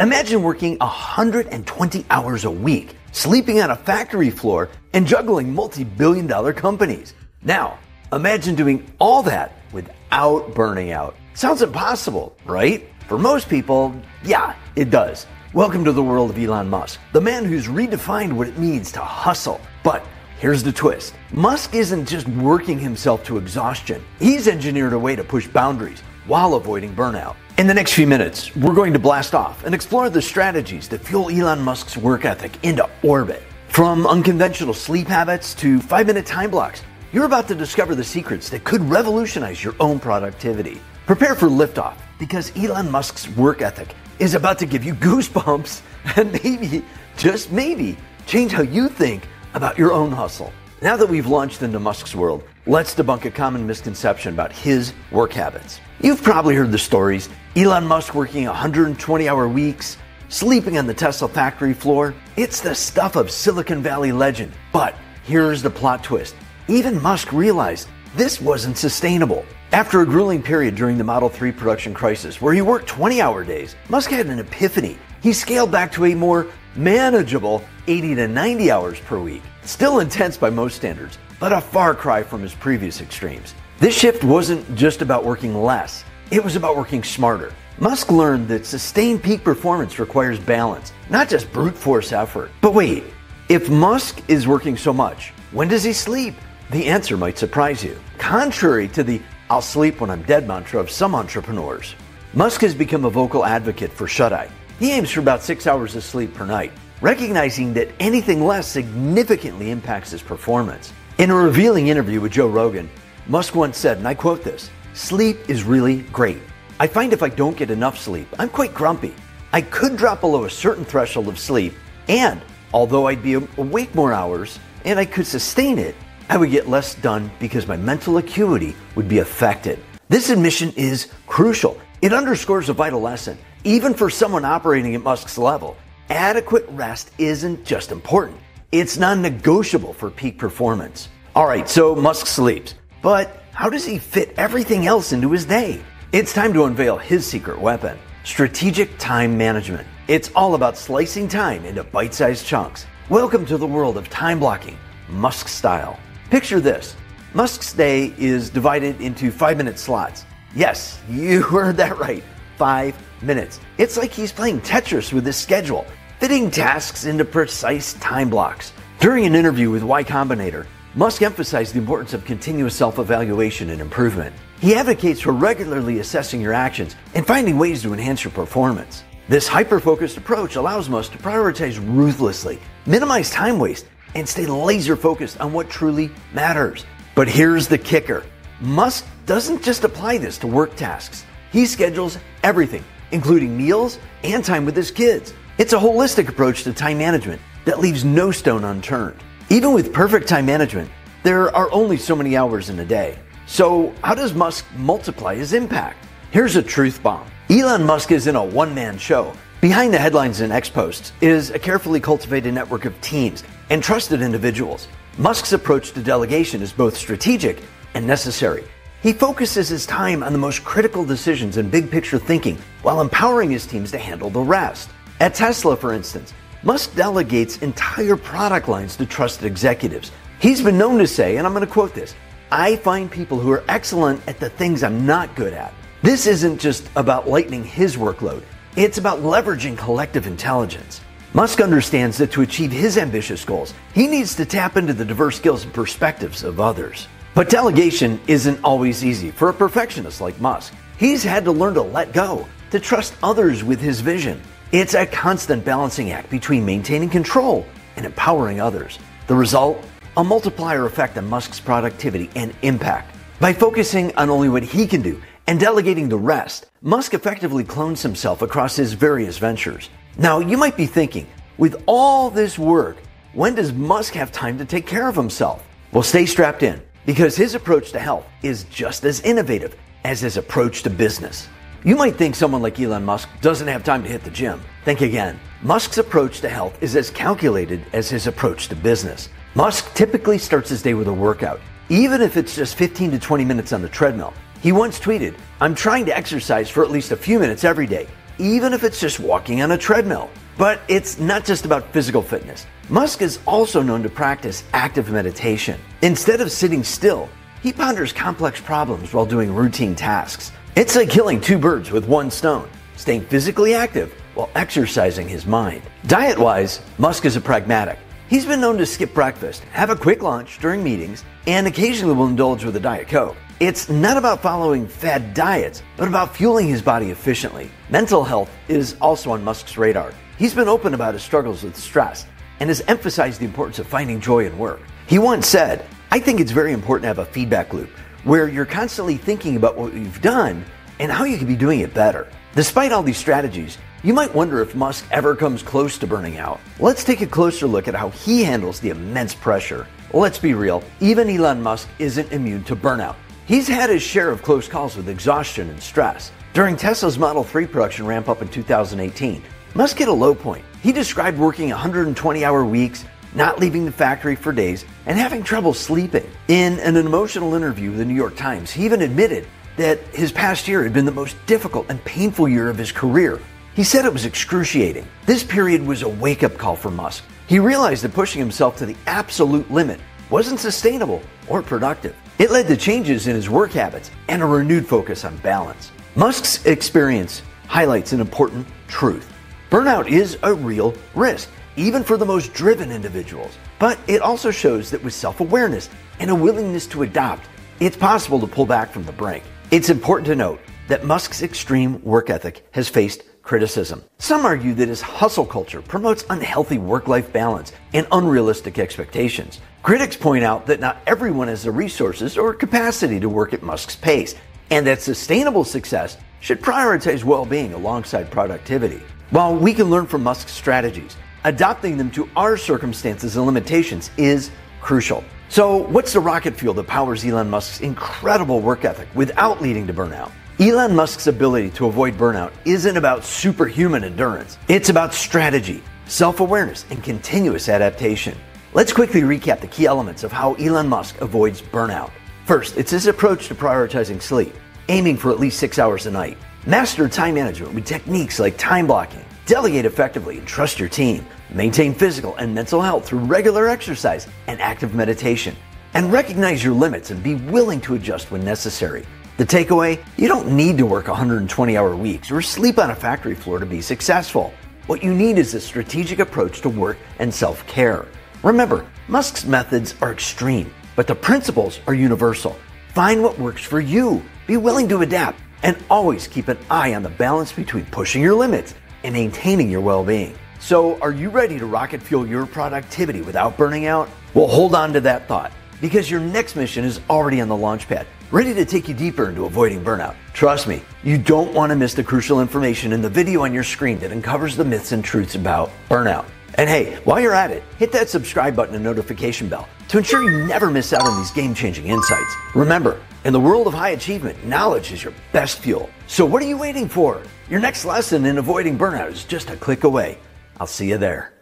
Imagine working 120 hours a week, sleeping on a factory floor, and juggling multi-billion dollar companies. Now, imagine doing all that without burning out. Sounds impossible, right? For most people, yeah, it does. Welcome to the world of Elon Musk, the man who's redefined what it means to hustle. But here's the twist. Musk isn't just working himself to exhaustion. He's engineered a way to push boundaries while avoiding burnout. In the next few minutes, we're going to blast off and explore the strategies that fuel Elon Musk's work ethic into orbit. From unconventional sleep habits to 5-minute time blocks, you're about to discover the secrets that could revolutionize your own productivity. Prepare for liftoff, because Elon Musk's work ethic is about to give you goosebumps and maybe, just maybe, change how you think about your own hustle. Now that we've launched into Musk's world, let's debunk a common misconception about his work habits. You've probably heard the stories: Elon Musk working 120-hour weeks, sleeping on the Tesla factory floor. It's the stuff of Silicon Valley legend. But here's the plot twist. Even Musk realized this wasn't sustainable. After a grueling period during the Model 3 production crisis where he worked 20-hour days, Musk had an epiphany. He scaled back to a more manageable 80 to 90 hours per week. Still intense by most standards, but a far cry from his previous extremes. This shift wasn't just about working less, it was about working smarter. Musk learned that sustained peak performance requires balance, not just brute force effort. But wait, if Musk is working so much, when does he sleep? The answer might surprise you. Contrary to the "I'll sleep when I'm dead" mantra of some entrepreneurs, Musk has become a vocal advocate for shut-eye. He aims for about 6 hours of sleep per night, recognizing that anything less significantly impacts his performance. In a revealing interview with Joe Rogan, Musk once said, and I quote this, "Sleep is really great. I find if I don't get enough sleep, I'm quite grumpy. I could drop below a certain threshold of sleep, and although I'd be awake more hours and I could sustain it, I would get less done because my mental acuity would be affected." This admission is crucial. It underscores a vital lesson. Even for someone operating at Musk's level, adequate rest isn't just important. It's non-negotiable for peak performance. All right, so Musk sleeps, but how does he fit everything else into his day? It's time to unveil his secret weapon: strategic time management. It's all about slicing time into bite-sized chunks. Welcome to the world of time blocking, Musk style. Picture this. Musk's day is divided into 5-minute slots. Yes, you heard that right. 5 minutes. It's like he's playing Tetris with his schedule, fitting tasks into precise time blocks. During an interview with Y Combinator, Musk emphasized the importance of continuous self-evaluation and improvement. He advocates for regularly assessing your actions and finding ways to enhance your performance. This hyper-focused approach allows Musk to prioritize ruthlessly, minimize time waste, and stay laser-focused on what truly matters. But here's the kicker. Musk doesn't just apply this to work tasks. He schedules everything, including meals and time with his kids. It's a holistic approach to time management that leaves no stone unturned. Even with perfect time management, there are only so many hours in a day. So how does Musk multiply his impact? Here's a truth bomb. Elon Musk isn't a one-man show. Behind the headlines and X-posts is a carefully cultivated network of teams and trusted individuals. Musk's approach to delegation is both strategic and necessary. He focuses his time on the most critical decisions and big-picture thinking while empowering his teams to handle the rest. At Tesla, for instance, Musk delegates entire product lines to trusted executives. He's been known to say, and I'm going to quote this, "I find people who are excellent at the things I'm not good at." This isn't just about lightening his workload. It's about leveraging collective intelligence. Musk understands that to achieve his ambitious goals, he needs to tap into the diverse skills and perspectives of others. But delegation isn't always easy for a perfectionist like Musk. He's had to learn to let go, to trust others with his vision. It's a constant balancing act between maintaining control and empowering others. The result? A multiplier effect on Musk's productivity and impact. By focusing on only what he can do and delegating the rest, Musk effectively clones himself across his various ventures. Now, you might be thinking, with all this work, when does Musk have time to take care of himself? Well, stay strapped in, because his approach to health is just as innovative as his approach to business. You might think someone like Elon Musk doesn't have time to hit the gym. Think again. Musk's approach to health is as calculated as his approach to business. Musk typically starts his day with a workout, even if it's just 15 to 20 minutes on the treadmill. He once tweeted, "I'm trying to exercise for at least a few minutes every day. even if it's just walking on a treadmill. But it's not just about physical fitness. Musk is also known to practice active meditation. Instead of sitting still, he ponders complex problems while doing routine tasks. It's like killing two birds with one stone, staying physically active while exercising his mind. Diet-wise, Musk is a pragmatic. He's been known to skip breakfast, have a quick lunch during meetings, and occasionally will indulge with a Diet Coke. It's not about following fad diets, but about fueling his body efficiently. Mental health is also on Musk's radar. He's been open about his struggles with stress and has emphasized the importance of finding joy in work. He once said, "I think it's very important to have a feedback loop where you're constantly thinking about what you've done and how you could be doing it better." Despite all these strategies, you might wonder if Musk ever comes close to burning out. Let's take a closer look at how he handles the immense pressure. Let's be real, even Elon Musk isn't immune to burnout. He's had his share of close calls with exhaustion and stress. During Tesla's Model 3 production ramp up in 2018, Musk hit a low point. He described working 120-hour weeks, not leaving the factory for days, and having trouble sleeping. In an emotional interview with the New York Times, he even admitted that his past year had been the most difficult and painful year of his career. He said it was excruciating. This period was a wake-up call for Musk. He realized that pushing himself to the absolute limit wasn't sustainable or productive. It led to changes in his work habits and a renewed focus on balance. Musk's experience highlights an important truth. Burnout is a real risk, even for the most driven individuals. But it also shows that with self-awareness and a willingness to adapt, it's possible to pull back from the brink. It's important to note that Musk's extreme work ethic has faced criticism. Some argue that his hustle culture promotes unhealthy work-life balance and unrealistic expectations. Critics point out that not everyone has the resources or capacity to work at Musk's pace, and that sustainable success should prioritize well-being alongside productivity. While we can learn from Musk's strategies, adopting them to our circumstances and limitations is crucial. So what's the rocket fuel that powers Elon Musk's incredible work ethic without leading to burnout? Elon Musk's ability to avoid burnout isn't about superhuman endurance. It's about strategy, self-awareness, and continuous adaptation. Let's quickly recap the key elements of how Elon Musk avoids burnout. First, it's his approach to prioritizing sleep, aiming for at least 6 hours a night. Master time management with techniques like time blocking. Delegate effectively and trust your team. Maintain physical and mental health through regular exercise and active meditation. And recognize your limits and be willing to adjust when necessary. The takeaway? You don't need to work 120-hour weeks or sleep on a factory floor to be successful. What you need is a strategic approach to work and self-care. Remember, Musk's methods are extreme, but the principles are universal. Find what works for you. Be willing to adapt. And always keep an eye on the balance between pushing your limits and maintaining your well-being. So are you ready to rocket fuel your productivity without burning out? Well, hold on to that thought, because your next mission is already on the launch pad, ready to take you deeper into avoiding burnout. Trust me, you don't want to miss the crucial information in the video on your screen that uncovers the myths and truths about burnout. And hey, while you're at it, hit that subscribe button and notification bell to ensure you never miss out on these game-changing insights. Remember, in the world of high achievement, knowledge is your best fuel. So what are you waiting for? Your next lesson in avoiding burnout is just a click away. I'll see you there.